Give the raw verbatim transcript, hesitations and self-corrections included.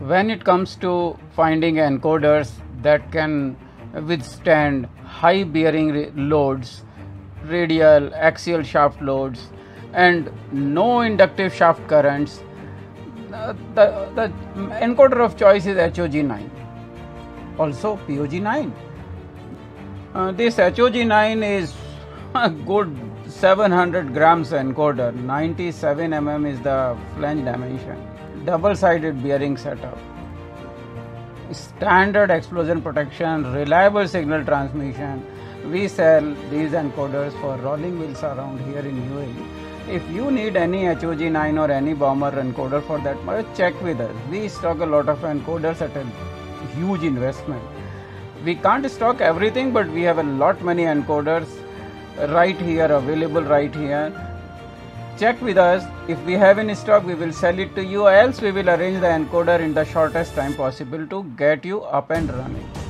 when it comes to finding encoders that can withstand high bearing loads, radial, axial shaft loads, and no inductive shaft currents, uh, the, the encoder of choice is H O G nine, also P O G nine. Uh, this H O G nine is a good seven hundred grams encoder, ninety-seven millimeters is the flange dimension, double-sided bearing setup, standard explosion protection, reliable signal transmission. We sell these encoders for rolling mills around here in U A E. If you need any H O G nine or any Baumer encoder for that matter, check with us. We stock a lot of encoders at a huge investment. We can't stock everything, but we have a lot many encoders right here, available right here. Check with us. If we have in stock, we will sell it to you, else we will arrange the encoder in the shortest time possible to get you up and running.